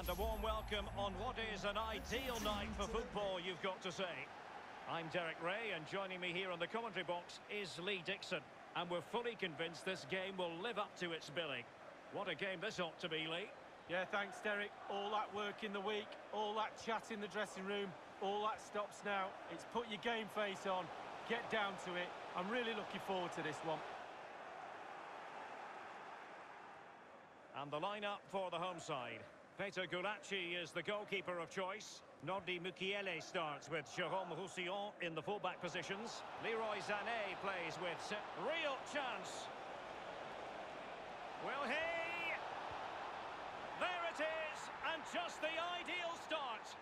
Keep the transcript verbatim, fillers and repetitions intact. And a warm welcome on what is an ideal night for football, you've got to say. I'm Derek Ray, and joining me here on the commentary box is Lee Dixon. And we're fully convinced this game will live up to its billing. What a game this ought to be, Lee. Yeah, thanks, Derek. All that work in the week, all that chat in the dressing room, all that stops now. It's put your game face on, get down to it. I'm really looking forward to this one. And the lineup for the home side. Peter Gulácsi is the goalkeeper of choice. Noddy Mukiele starts with Jerome Roussillon in the fullback positions. Leroy Sané plays with set. Real chance. Will he? There it is, and just the ideal start.